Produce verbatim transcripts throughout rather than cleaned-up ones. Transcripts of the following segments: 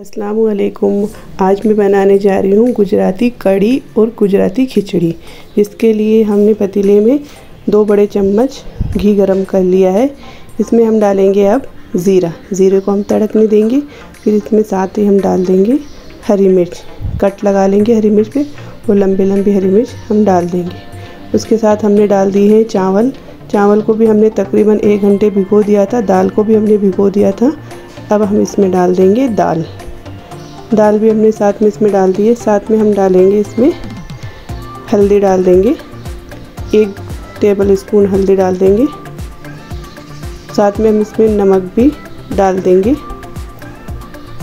अस्सलामुअलैकुम। आज मैं बनाने जा रही हूँ गुजराती कड़ी और गुजराती खिचड़ी। इसके लिए हमने पतीले में दो बड़े चम्मच घी गरम कर लिया है। इसमें हम डालेंगे अब ज़ीरा। ज़ीरे को हम तड़कने देंगे, फिर इसमें साथ ही हम डाल देंगे हरी मिर्च। कट लगा लेंगे हरी मिर्च पे और लंबे लंबे हरी मिर्च हम डाल देंगे। उसके साथ हमने डाल दी है चावल। चावल को भी हमने तकरीबन एक घंटे भिगो दिया था। दाल को भी हमने भिगो दिया था। अब हम इसमें डाल देंगे दाल। दाल भी हमने साथ में इसमें डाल दी है। साथ में हम डालेंगे इसमें हल्दी डाल देंगे, एक टेबल स्पून हल्दी डाल देंगे। साथ में हम इसमें नमक भी डाल देंगे।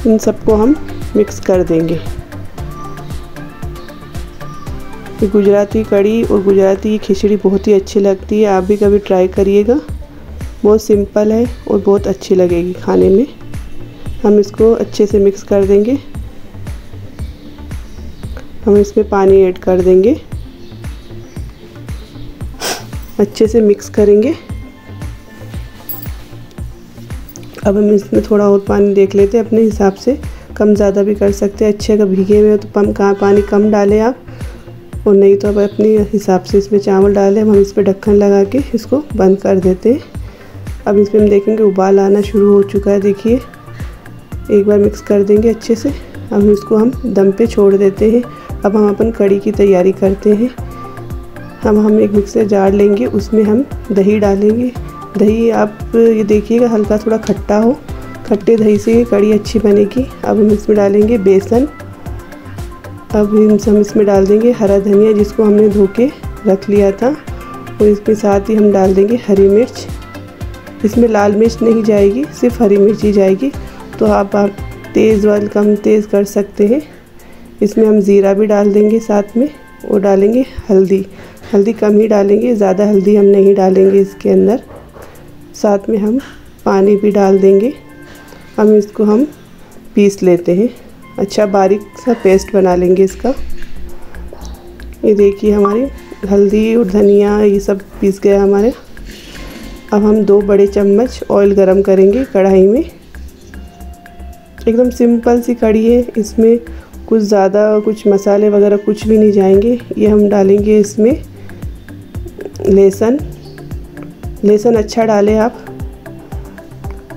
इन सबको हम मिक्स कर देंगे। ये गुजराती कड़ी और गुजराती खिचड़ी बहुत ही अच्छी लगती है। आप भी कभी ट्राई करिएगा। बहुत सिंपल है और बहुत अच्छी लगेगी खाने में। हम इसको अच्छे से मिक्स कर देंगे। हम इसमें पानी ऐड कर देंगे, अच्छे से मिक्स करेंगे। अब हम इसमें थोड़ा और पानी देख लेते हैं, अपने हिसाब से कम ज़्यादा भी कर सकते हैं। अच्छे अगर भीगे हुए हो तो कम कहाँ पानी कम डालें आप, और नहीं तो आप अपने हिसाब से इसमें चावल डालें। हम इस पर ढक्कन लगा के इसको बंद कर देते हैं। अब इसमें हम देखेंगे उबाल आना शुरू हो चुका है। देखिए, एक बार मिक्स कर देंगे अच्छे से। अब इसको हम दम पे छोड़ देते हैं। अब हम अपन कड़ी की तैयारी करते हैं। हम हम एक मिक्सर जार लेंगे, उसमें हम दही डालेंगे। दही आप ये देखिएगा हल्का थोड़ा खट्टा हो, खट्टे दही से ये कड़ी अच्छी बनेगी। अब हम इसमें डालेंगे बेसन। अब हम इसमें डाल देंगे हरा धनिया, जिसको हमने धो के रख लिया था, और इसके साथ ही हम डाल देंगे हरी मिर्च। इसमें लाल मिर्च नहीं जाएगी, सिर्फ हरी मिर्च ही जाएगी। तो आप आप तेज़ वाल कम तेज़ कर सकते हैं। इसमें हम ज़ीरा भी डाल देंगे साथ में, और डालेंगे हल्दी। हल्दी कम ही डालेंगे, ज़्यादा हल्दी हम नहीं डालेंगे इसके अंदर। साथ में हम पानी भी डाल देंगे। हम इसको हम पीस लेते हैं, अच्छा बारीक सा पेस्ट बना लेंगे इसका। ये देखिए हमारी हल्दी और धनिया ये सब पीस गया हमारे। अब हम दो बड़े चम्मच ऑयल गरम करेंगे कढ़ाई में। एकदम सिंपल सी कड़ी है, इसमें कुछ ज़्यादा कुछ मसाले वगैरह कुछ भी नहीं जाएंगे। ये हम डालेंगे इसमें लहसुन। लहसुन अच्छा डालें आप।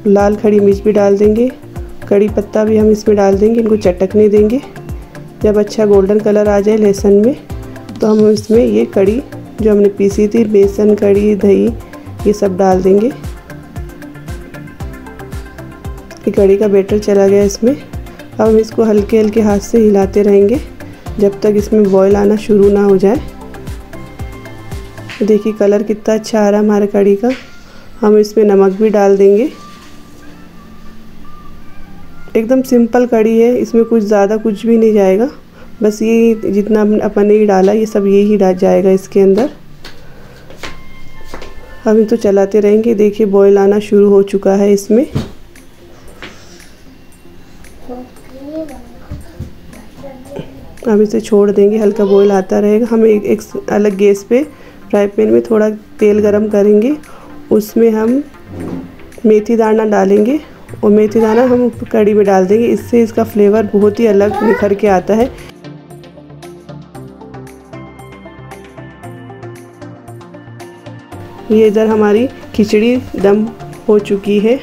लाल खड़ी मिर्च भी डाल देंगे। कड़ी पत्ता भी हम इसमें डाल देंगे, इनको चटकने देंगे। जब अच्छा गोल्डन कलर आ जाए लहसुन में, तो हम इसमें ये कड़ी जो हमने पीसी थी, बेसन कड़ी दही ये सब डाल देंगे। कड़ी का बैटर चला गया इसमें। अब हम इसको हल्के हल्के हाथ से हिलाते रहेंगे जब तक इसमें बॉयल आना शुरू ना हो जाए। देखिए कलर कितना अच्छा आ रहा है हमारे कड़ी का। हम इसमें नमक भी डाल देंगे। एकदम सिंपल कड़ी है, इसमें कुछ ज़्यादा कुछ भी नहीं जाएगा। बस ये जितना अपन ने ही डाला ये सब ये ही डाल जाएगा इसके अंदर। हम तो चलाते रहेंगे। देखिए बॉयल आना शुरू हो चुका है इसमें। हम इसे छोड़ देंगे, हल्का बॉयल आता रहेगा। हम एक, एक अलग गैस पे फ्राई पैन में थोड़ा तेल गरम करेंगे। उसमें हम मेथी दाना डालेंगे, और मेथी दाना हम कड़ी में डाल देंगे। इससे इसका फ्लेवर बहुत ही अलग निखर के आता है। ये इधर हमारी खिचड़ी दम हो चुकी है।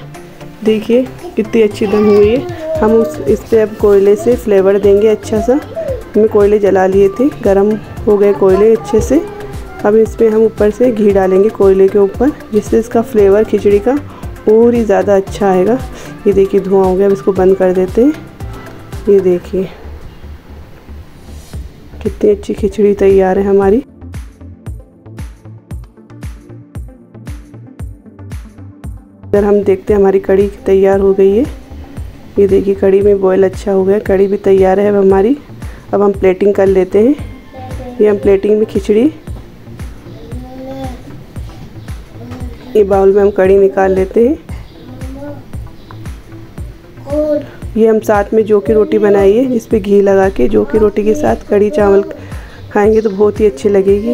देखिए कितनी अच्छी दम हुई है। हम उस इस पर अब कोयले से फ्लेवर देंगे अच्छा सा। हमने कोयले जला लिए थे, गरम हो गए कोयले अच्छे से। अब इसमें हम ऊपर से घी डालेंगे कोयले के ऊपर, जिससे इसका फ्लेवर खिचड़ी का और ही ज़्यादा अच्छा आएगा। ये देखिए धुआं हो गया, अब इसको बंद कर देते हैं। ये देखिए कितनी अच्छी खिचड़ी तैयार है हमारी। इधर हम देखते हैं हमारी कड़ी तैयार हो गई है। ये देखिए कड़ी में बॉयल अच्छा हो गया, कड़ी भी तैयार है अब हमारी। अब हम प्लेटिंग कर लेते हैं। ये हम प्लेटिंग में खिचड़ी, ये बाउल में हम कड़ी निकाल लेते हैं। ये हम साथ में जो की रोटी बनाई है, इस पे घी लगा के जो की रोटी के साथ कड़ी चावल खाएंगे तो बहुत ही अच्छी लगेगी।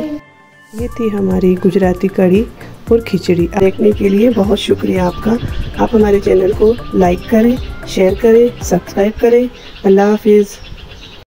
ये थी हमारी गुजराती कड़ी और खिचड़ी। देखने के लिए बहुत शुक्रिया आपका। आप हमारे चैनल को लाइक करें, शेयर करें, सब्सक्राइब करें। अल्लाह हाफिज़।